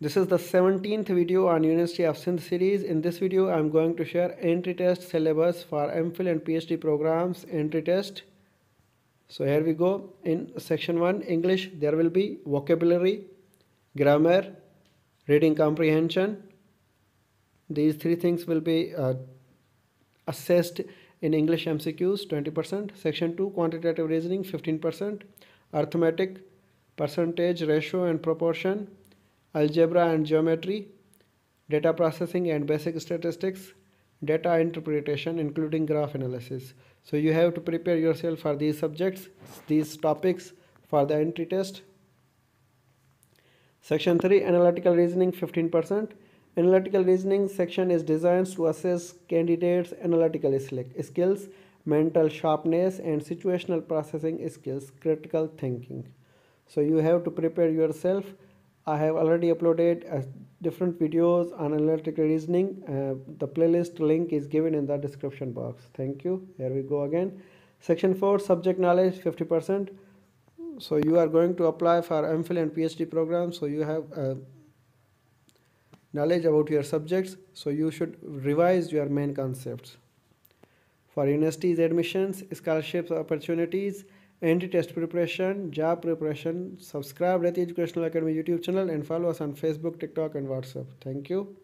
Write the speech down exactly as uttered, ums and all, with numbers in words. This is the seventeenth video on University of Sindh series. In this video, I am going to share entry test syllabus for M Phil and P H D programs entry test. So here we go. In section one, English, there will be vocabulary, grammar, reading comprehension. These three things will be uh, assessed in English M C Qs, twenty percent. Section two, quantitative reasoning, fifteen percent. Arithmetic, percentage, ratio and proportion. Algebra and geometry, data processing and basic statistics, data interpretation including graph analysis. So you have to prepare yourself for these subjects, these topics for the entry test. Section three, analytical reasoning, fifteen percent. Analytical reasoning section is designed to assess candidates' analytical skills, mental sharpness and situational processing skills, critical thinking. So you have to prepare yourself. I have already uploaded uh, different videos on analytical reasoning. Uh, the playlist link is given in the description box. Thank you. Here we go again. Section four, subject knowledge, fifty percent. So you are going to apply for M Phil and P H D program. So you have uh, knowledge about your subjects. So you should revise your main concepts. For universities, admissions, scholarships, opportunities, entry test preparation, job preparation, subscribe Reti Educational Academy YouTube channel and follow us on Facebook, TikTok and WhatsApp. Thank you.